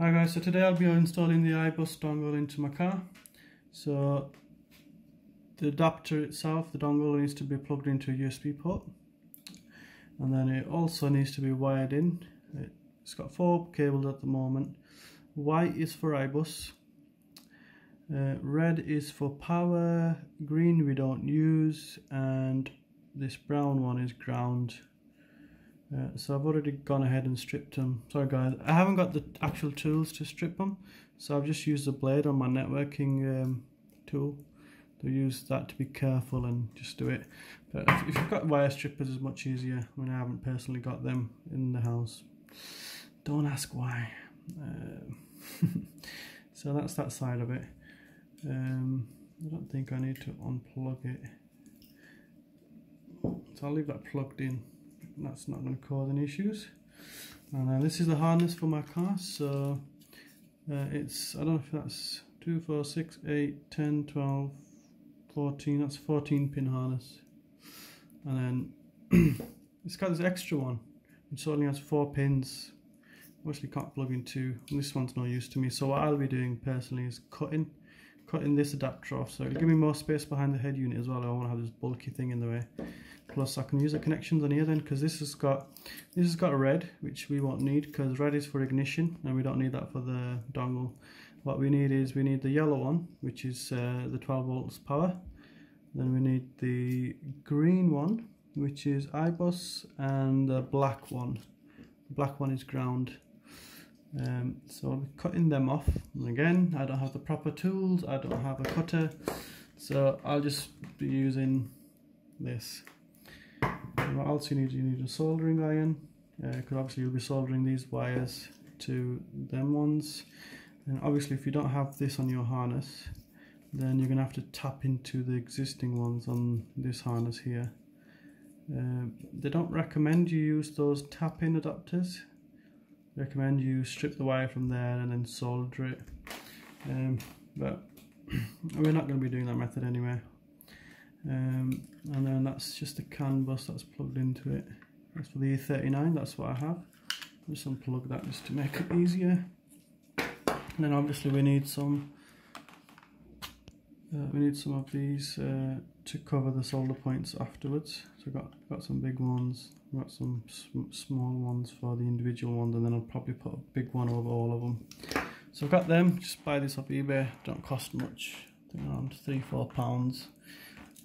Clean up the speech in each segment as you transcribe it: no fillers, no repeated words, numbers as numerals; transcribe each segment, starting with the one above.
Alright guys, so today I'll be installing the iBus dongle into my car. So the adapter itself, the dongle, needs to be plugged into a USB port, and then it also needs to be wired in. It's got 4 cables at the moment. White is for iBus, red is for power, green we don't use, and this brown one is ground. So I've already gone ahead and stripped them. Sorry guys, I haven't got the actual tools to strip them, so I've just used the blade on my networking tool. They'll use that to be careful and just do it. But if you've got wire strippers, it's much easier. I mean, I haven't personally got them in the house. Don't ask why. So that's that side of it. I don't think I need to unplug it. So I'll leave that plugged in. That's not going to cause any issues. And this is the harness for my car. So it's, I don't know if that's 2, 4, 6, 8, 10, 12, 14, that's 14-pin harness. And then it's got this extra one, which only has 4 pins. Obviously can't plug in 2, and this one's no use to me. So what I'll be doing personally is cutting this adapter off, so it'll give me more space behind the head unit as well. I don't want to have this bulky thing in the way. Plus I can use the connections on here then, because this has got red, which we won't need, because red is for ignition and we don't need that for the dongle. What we need is, we need the yellow one, which is the 12 volts power. Then we need the green one, which is iBus, and the black one. The black one is ground. So I'll be cutting them off, and again I don't have the proper tools, I don't have a cutter, so I'll just be using this. And what else you need? You need a soldering iron, because obviously you'll be soldering these wires to them ones. And obviously if you don't have this on your harness, then you're going to have to tap into the existing ones on this harness here. They don't recommend you use those tap-in adapters. Recommend you strip the wire from there and then solder it, but we're not going to be doing that method anyway. And then that's just the Canbus that's plugged into it. That's for the E39, that's what I have. I'll just unplug that just to make it easier. And then obviously we need some of these to cover the solder points afterwards. So I've got some big ones, I've got some small ones for the individual ones, and then I'll probably put a big one over all of them. So I've got them, just buy this off eBay, don't cost much, I think around 3-4 pounds.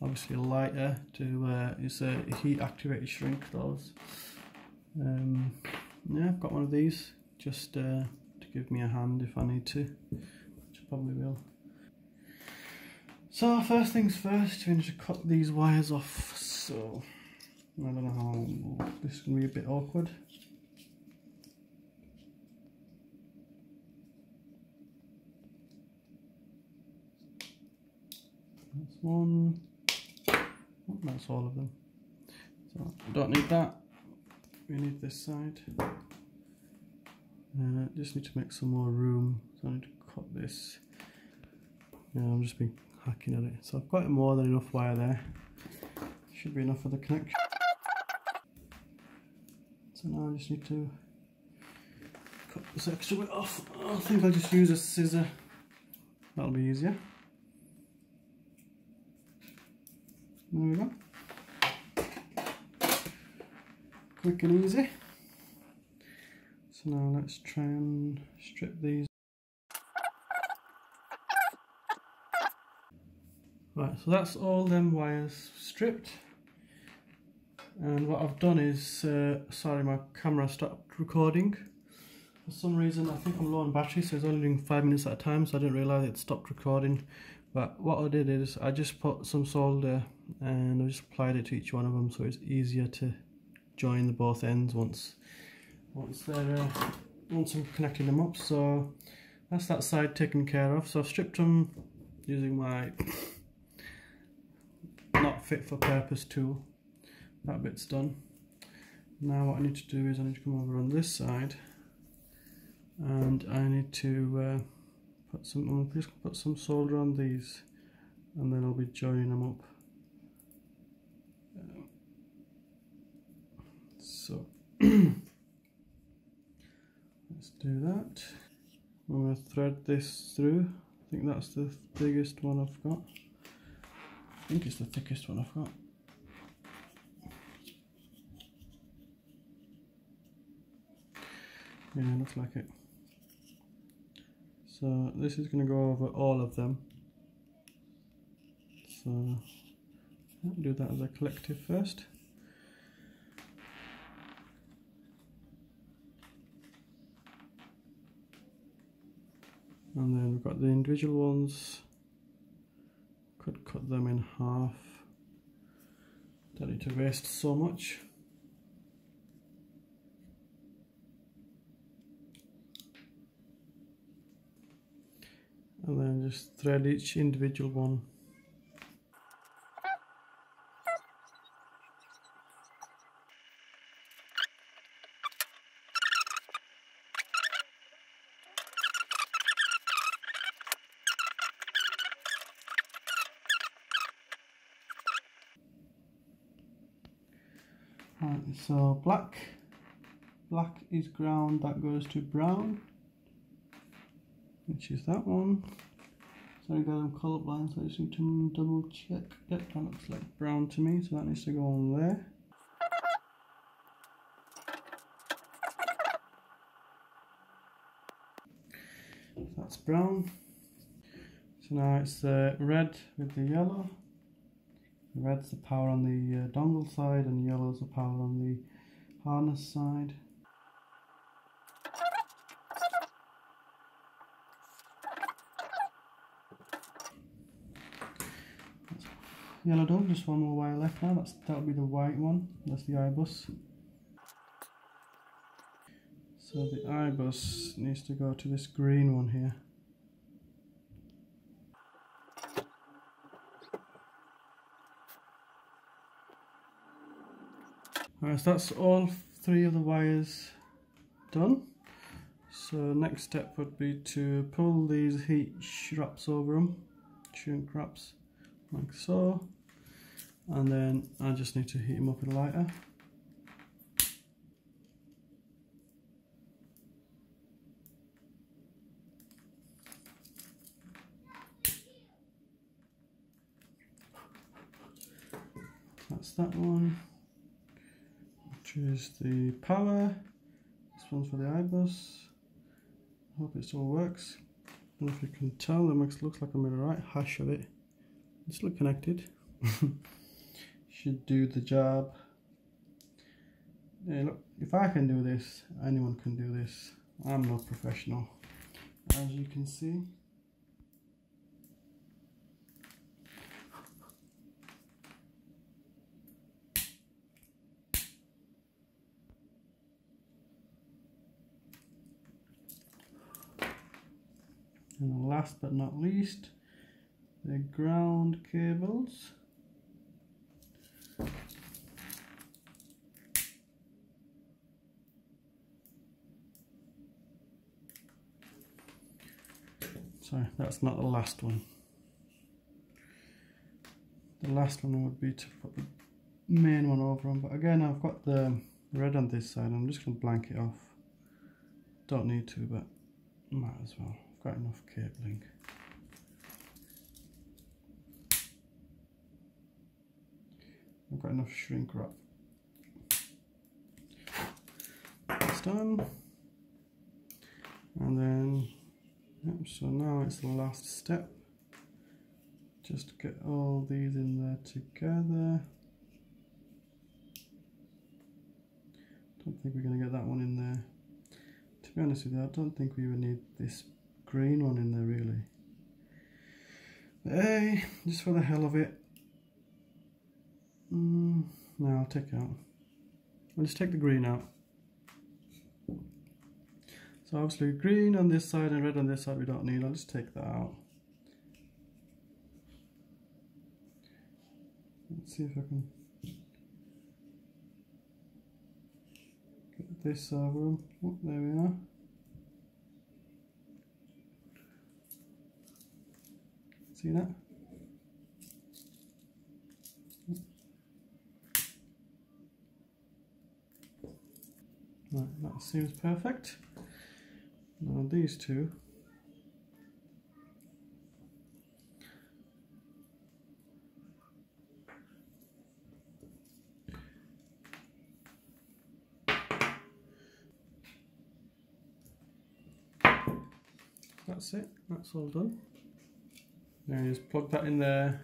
Obviously lighter to it's a heat activated shrink, those. Yeah, I've got one of these just to give me a hand if I need to, which I probably will. So first things first, we need to cut these wires off. So I don't know how this is going to be, a bit awkward. That's one. Oh, that's all of them. So we don't need that. We need this side. Just need to make some more room. So I need to cut this. Yeah, I'm just being hacking at it. So I've got more than enough wire there. Should be enough for the connection. So now I just need to cut this extra bit off. I think I'll just use a scissor. That'll be easier. There we go. Quick and easy. So now let's try and strip these. Right, so that's all them wires stripped. And what I've done is, sorry, my camera stopped recording. For some reason, I think I'm low on battery, so it's only doing 5 minutes at a time, so I didn't realise it stopped recording. But what I did is I just put some solder and I just applied it to each one of them, so it's easier to join the both ends once I'm connecting them up. So that's that side taken care of. So I've stripped them using my not fit for purpose tool. That bit's done. Now what I need to do is I need to come over on this side, and I need to I'm just going to put some solder on these, and then I'll be joining them up. So let's do that. I'm going to thread this through. I think that's the biggest one I've got. I think it's the thickest one I've got. Yeah, looks like it. So this is going to go over all of them. So I'll do that as a collective first. And then we've got the individual ones. Could cut them in half. Don't need to waste so much. And then just thread each individual one. Right, so black is ground, that goes to brown, which is that one. Sorry guys, I'm colourblind, so I just need to double check. Yep, that looks like brown to me, so that needs to go on there. That's brown. So now it's the red with the yellow. Red's the power on the dongle side, and yellow's the power on the harness side. That's yellow done, just one more wire left now. That'll be the white one, that's the iBus. So the iBus needs to go to this green one here. Alright, so that's all three of the wires done. So next step would be to pull these heat wraps over them, shrink wraps, like so. And then I just need to heat them up with a lighter. That's that one. Choose the power. This one's for the iBus. Hope it still works. And if you can tell, it looks like I'm in the right hash of it. It's still connected. Should do the job. Hey, look, if I can do this, anyone can do this. I'm no professional, as you can see. And last but not least, the ground cables. Sorry, that's not the last one. The last one would be to put the main one over on, but again, I've got the red on this side. I'm just going to blank it off. Don't need to, but might as well. Got enough cabling. I've got enough shrink wrap. That's done. And then, yep, so now it's the last step. Just get all these in there together. Don't think we're going to get that one in there. To be honest with you, I don't think we even need this green one in there really, but hey, just for the hell of it. No, I'll take it out. I'll just take the green out. So obviously green on this side and red on this side we don't need. I'll just take that out. Let's see if I can get this over. Oh, there we are. See that? Right, that seems perfect. Now these two That's it, that's all done. Now just plug that in there.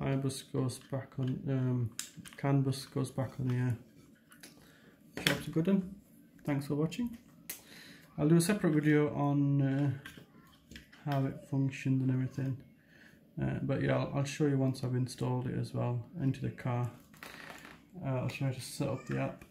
iBus goes back on, Canbus goes back on the air. Job's a good one. Thanks for watching. I'll do a separate video on how it functioned and everything. But yeah, I'll show you once I've installed it as well into the car. I'll show you how to set up the app.